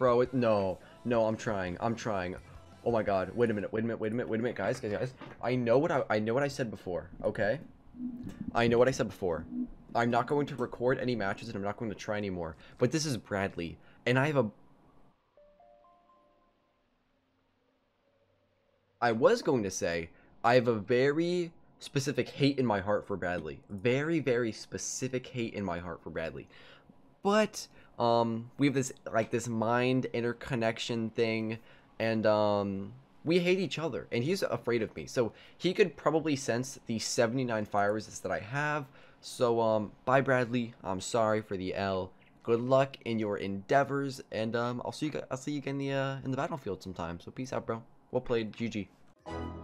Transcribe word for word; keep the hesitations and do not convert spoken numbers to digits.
bro. It, no, no, I'm trying. I'm trying. Oh my God! Wait a minute! Wait a minute! Wait a minute! Wait a minute, guys! Guys! Guys! I know what I I know what I said before. Okay, I know what I said before. I'm not going to record any matches, and I'm not going to try anymore. But this is Bradley, and I have a. I was going to say I have a very specific hate in my heart for Bradley. Very, very specific hate in my heart for Bradley. But um, we have this like this mind interconnection thing. And um, we hate each other, and he's afraid of me. So he could probably sense the seventy-nine fire resist that I have. So um, bye, Bradley. I'm sorry for the L. Good luck in your endeavors, and um, I'll see you. I'll see you again in the uh, in the battlefield sometime. So peace out, bro. Well played, G G.